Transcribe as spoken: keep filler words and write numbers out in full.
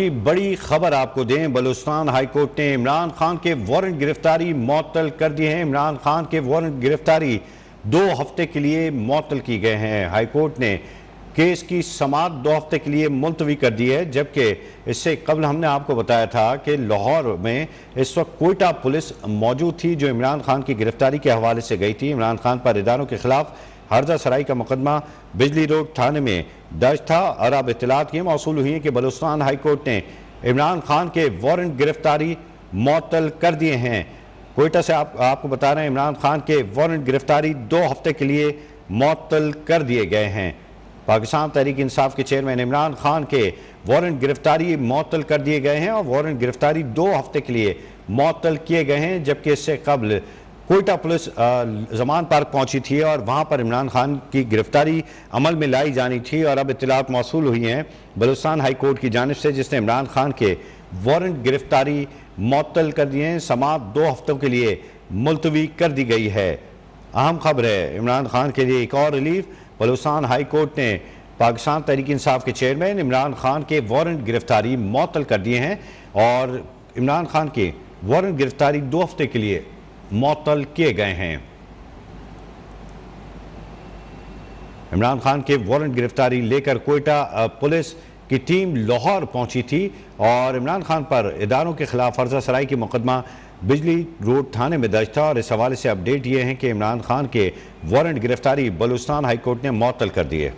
की बड़ी खबर आपको दें, बलूचिस्तान हाई कोर्ट ने इमरान खान के वारंट गिरफ्तारी मअतल कर दिए हैं। इमरान खान के वारंट गिरफ्तारी दो हफ्ते के लिए मअतल की गए हैं। हाई कोर्ट ने केस की समाअत दो हफ्ते के लिए मुलतवी कर दी है, जबकि इससे कबल हमने आपको बताया था कि लाहौर में इस वक्त कोयटा पुलिस मौजूद थी जो इमरान खान की गिरफ्तारी के हवाले से गई थी। इमरान खान पर इदारों के खिलाफ हर्जा सराई का मुकदमा बिजली रोड थाने में दर्ज था और अब इत्तलात ये मौसूल हुई है कि बलूचिस्तान हाई कोर्ट ने इमरान खान के वारंट गिरफ्तारी मअतल कर दिए हैं। कोयटा से आप, आपको बता रहे हैं, इमरान खान के वारंट गिरफ्तारी दो हफ्ते के लिए मअतल कर दिए गए हैं। पाकिस्तान तहरीक इंसाफ के चेयरमैन इमरान खान के वारंट गिरफ्तारी मअतल कर दिए गए हैं और वारंट गिरफ्तारी दो हफ्ते के लिए मअतल किए गए हैं, जबकि इससे कबल कोयटा पुलिस जमान पार्क पहुंची थी और वहां पर इमरान खान की गिरफ्तारी अमल में लाई जानी थी और अब इत्तलात मौसूल हुई हैं बलूचिस्तान हाई कोर्ट की जानिब से, जिसने इमरान खान के वारंट गिरफ्तारी मअतल कर दिए हैं। समाअत दो हफ्तों के लिए मुलतवी कर दी गई है। अहम खबर है इमरान खान के लिए एक और रिलीफ, बलूचिस्तान हाई कोर्ट ने पाकिस्तान तहरीक इंसाफ के चेयरमैन इमरान खान के वारंट गिरफ्तारी मअतल कर दिए हैं और इमरान खान के वारंट गिरफ्तारी दो हफ्ते के लिए मअतल किए गए हैं। इमरान खान के वारंट गिरफ्तारी लेकर कोयटा पुलिस की टीम लाहौर पहुंची थी और इमरान खान पर इदारों के खिलाफ हर्जा सराई की मुकदमा बिजली रोड थाने में दर्ज था और इस हवाले से अपडेट ये हैं कि इमरान खान के वारंट गिरफ्तारी बलूचिस्तान हाई कोर्ट ने मअतल कर दिए।